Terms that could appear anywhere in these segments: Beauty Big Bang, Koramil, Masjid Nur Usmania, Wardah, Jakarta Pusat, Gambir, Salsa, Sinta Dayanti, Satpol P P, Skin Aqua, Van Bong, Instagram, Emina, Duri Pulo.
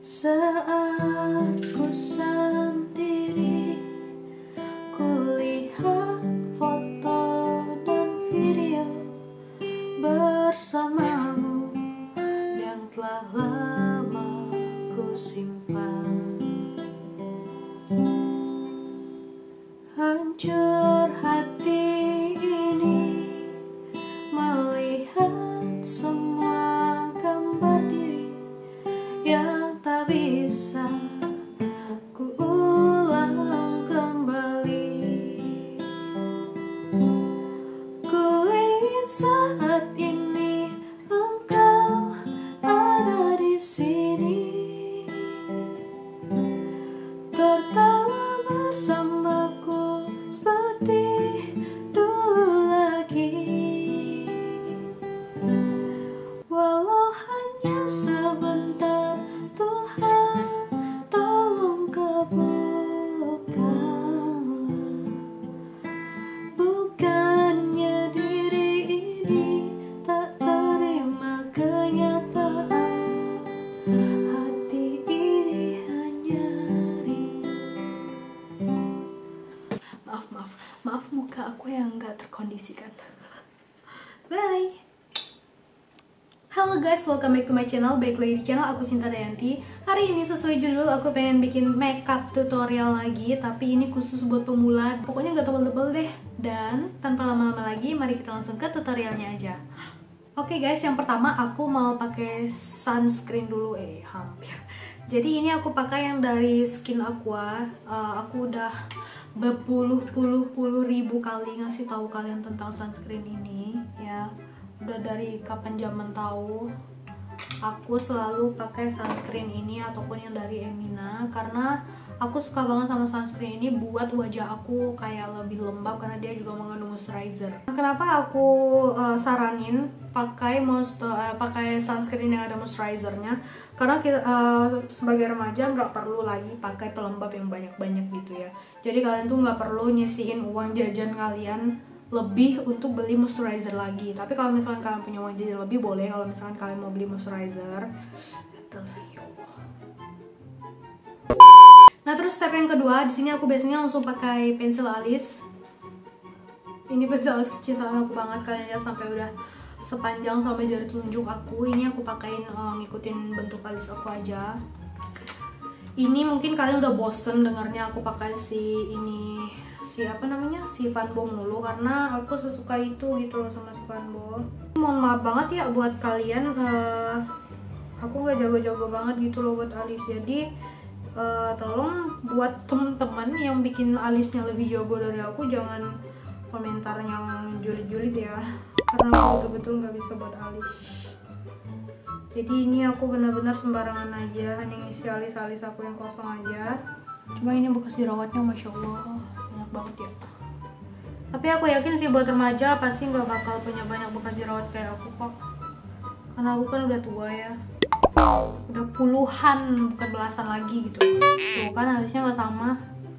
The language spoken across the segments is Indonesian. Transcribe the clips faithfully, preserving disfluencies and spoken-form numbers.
Saat ku sendiri, ku lihat foto dan video bersamamu yang telah lama ku simpan. Hancur hati ini melihat semua gambar diri yang tak bisa ku ulang kembali. Ku ingin saat ini engkau ada di sini, tertawa bersamaku seperti dulu lagi. Walau hanya sebentar, maaf muka aku yang gak terkondisikan. Bye. Halo guys, welcome back to my channel. Baik lagi di channel aku, Sinta Dayanti. Hari ini sesuai judul aku pengen bikin makeup tutorial lagi, tapi ini khusus buat pemula. Pokoknya gak tebel-tebel deh. Dan tanpa lama-lama lagi, mari kita langsung ke tutorialnya aja. Oke guys, yang pertama aku mau pakai sunscreen dulu. Eh hampir. Jadi ini aku pakai yang dari Skin Aqua. uh, Aku udah berpuluh-puluh-puluh ribu kali ngasih tahu kalian tentang sunscreen ini ya. Udah dari kapan zaman tahu, aku selalu pakai sunscreen ini ataupun yang dari Emina. Karena aku suka banget sama sunscreen ini, buat wajah aku kayak lebih lembab karena dia juga mengandung moisturizer. Kenapa aku uh, saranin pakai monster, uh, pakai sunscreen yang ada moisturizer-nya, karena kita uh, sebagai remaja nggak perlu lagi pakai pelembab yang banyak-banyak gitu ya. Jadi kalian tuh nggak perlu nyisihin uang jajan kalian lebih untuk beli moisturizer lagi. Tapi kalau misalkan kalian punya uang jajan lebih, boleh. Kalau misalkan kalian mau beli moisturizer, nah terus step yang kedua, di sini aku biasanya langsung pakai pensil alis. Ini pensil alis kecintaan aku banget, kalian lihat sampai udah sepanjang sampai jari telunjuk aku. Ini aku pakein uh, ngikutin bentuk alis aku aja. Ini mungkin kalian udah bosen dengarnya aku pakai si ini, si apa namanya, si Van Bong dulu, karena aku sesuka itu gitu loh sama si Van Bong. Mohon maaf banget ya buat kalian, uh, aku gak jago-jago banget gitu loh buat alis. Jadi uh, tolong buat temen-temen yang bikin alisnya lebih jago dari aku, jangan komentar yang julid-julid ya, karena betul-betul nggak bisa buat alis. Jadi ini aku benar-benar sembarangan aja, hanya ngisi alis-alis aku yang kosong aja. Cuma ini bekas jerawatnya, masya Allah, banyak banget ya. Tapi aku yakin sih buat remaja pasti nggak bakal punya banyak bekas jerawat kayak aku kok, karena aku kan udah tua ya, udah puluhan bukan belasan lagi gitu. Tuh kan alisnya nggak sama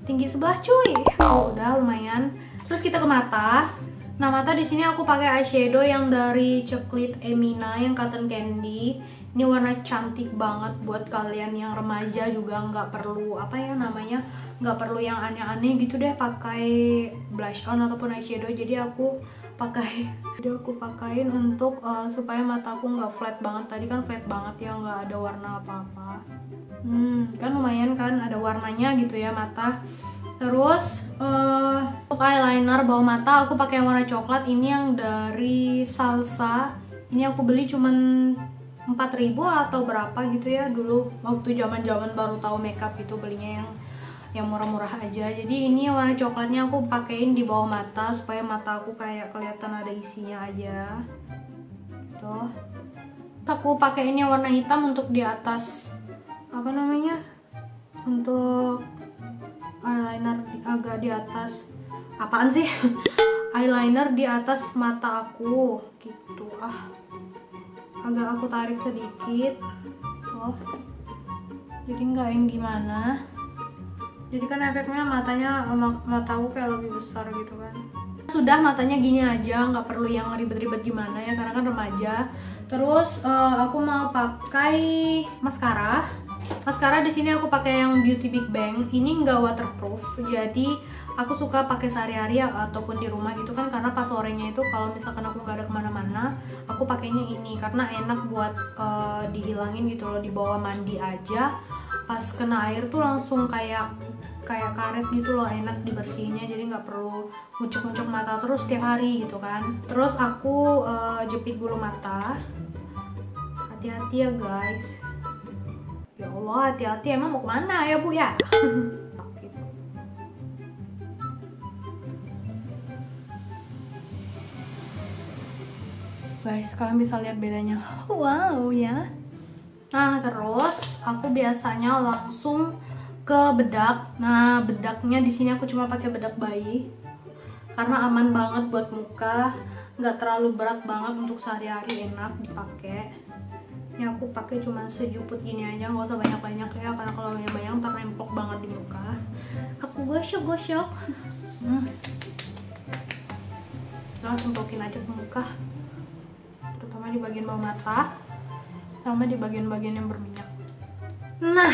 tinggi sebelah cuy. Oh, udah lumayan. Terus kita ke mata. Nah mata di sini aku pakai eyeshadow yang dari Coklat Emina yang Cotton Candy. Ini warna cantik banget buat kalian yang remaja juga nggak perlu apa ya namanya, nggak perlu yang aneh-aneh gitu deh pakai blush on ataupun eyeshadow. Jadi aku pakai, jadi aku pakain untuk uh, supaya mataku nggak flat banget. Tadi kan flat banget ya, nggak ada warna apa-apa. Hmm kan lumayan kan ada warnanya gitu ya mata. Terus uh, untuk eyeliner bawah mata aku pakai warna coklat, ini yang dari Salsa. Ini aku beli cuman empat ribu atau berapa gitu ya dulu waktu zaman-zaman baru tahu makeup itu, belinya yang yang murah-murah aja. Jadi ini warna coklatnya aku pakein di bawah mata supaya mata aku kayak kelihatan ada isinya aja. Tuh. Terus aku pakein yang warna hitam untuk di atas apa namanya? Untuk eyeliner agak di atas, apaan sih? eyeliner di atas mata aku gitu. Ah, agak aku tarik sedikit, loh. Jadi nggak yang gimana. Jadi kan efeknya matanya, mataku kayak lebih besar gitu kan. Sudah matanya gini aja, nggak perlu yang ribet-ribet gimana ya, karena kan remaja. Terus uh, aku mau pakai maskara. Maskara di sini aku pakai yang Beauty Big Bang. Ini nggak waterproof, jadi aku suka pakai sehari-hari ataupun di rumah gitu kan, karena pas sorenya itu kalau misalkan aku nggak ada kemana-mana, aku pakainya ini karena enak buat uh, dihilangin gitu loh, dibawa mandi aja. Pas kena air tuh langsung kayak kayak karet gitu loh, enak dibersihinnya, jadi nggak perlu ngucuk-ngucuk mata terus tiap hari gitu kan. Terus aku uh, jepit bulu mata. Hati-hati ya guys. Ya Allah, hati-hati, emang mau kemana ya Bu ya? Guys, kalian bisa lihat bedanya. Wow ya. Nah terus aku biasanya langsung ke bedak. Nah bedaknya di sini aku cuma pakai bedak bayi karena aman banget buat muka, nggak terlalu berat banget untuk sehari-hari, enak dipakai. Ini aku pakai cuma sejuput gini aja, nggak usah banyak-banyak ya, karena kalau banyak-banyak ntar nemplok banget di muka. Aku gosok-gosok. Hmm. Nah, semprotin aja ke muka, terutama di bagian bawah mata, sama di bagian-bagian yang berminyak. Nah,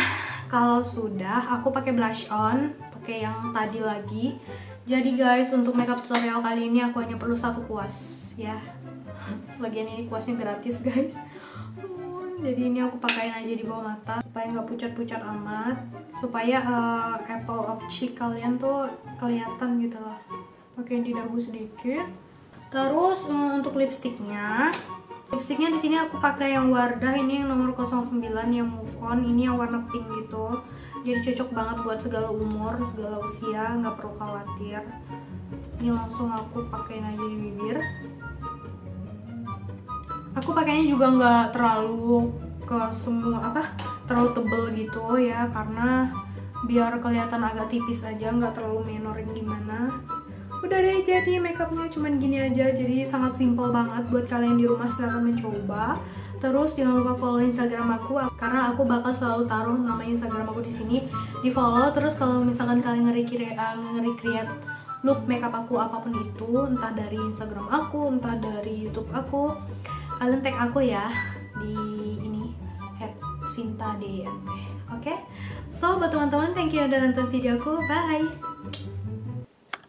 kalau sudah, aku pakai blush on, pakai yang tadi lagi. Jadi guys, untuk makeup tutorial kali ini aku hanya perlu satu kuas, ya. Lagian ini kuasnya gratis guys. Jadi ini aku pakaiin aja di bawah mata supaya nggak pucat-pucat amat, supaya uh, apple of cheek kalian tuh kelihatan gitu loh. Pakai di dagu sedikit. Terus um, untuk lipstiknya, lipstiknya di sini aku pakai yang Wardah, ini yang nomor nol sembilan yang move on, ini yang warna pink gitu. Jadi cocok banget buat segala umur, segala usia, nggak perlu khawatir. Ini langsung aku pakaiin aja di bibir. Aku pakainya juga nggak terlalu ke semua apa terlalu tebel gitu ya, karena biar kelihatan agak tipis aja, nggak terlalu menoring di mana. Udah deh, jadi makeupnya cuman gini aja, jadi sangat simple banget. Buat kalian di rumah silahkan mencoba. Terus jangan lupa follow Instagram aku karena aku bakal selalu taruh nama Instagram aku di sini, di follow. Terus kalau misalkan kalian nge-recreate nge-recreate look makeup aku apapun itu, entah dari Instagram aku, entah dari YouTube aku, kalian tag aku ya di ini at Sinta Dayanti. Oke, so buat teman-teman, thank you udah nonton videoku. Bye.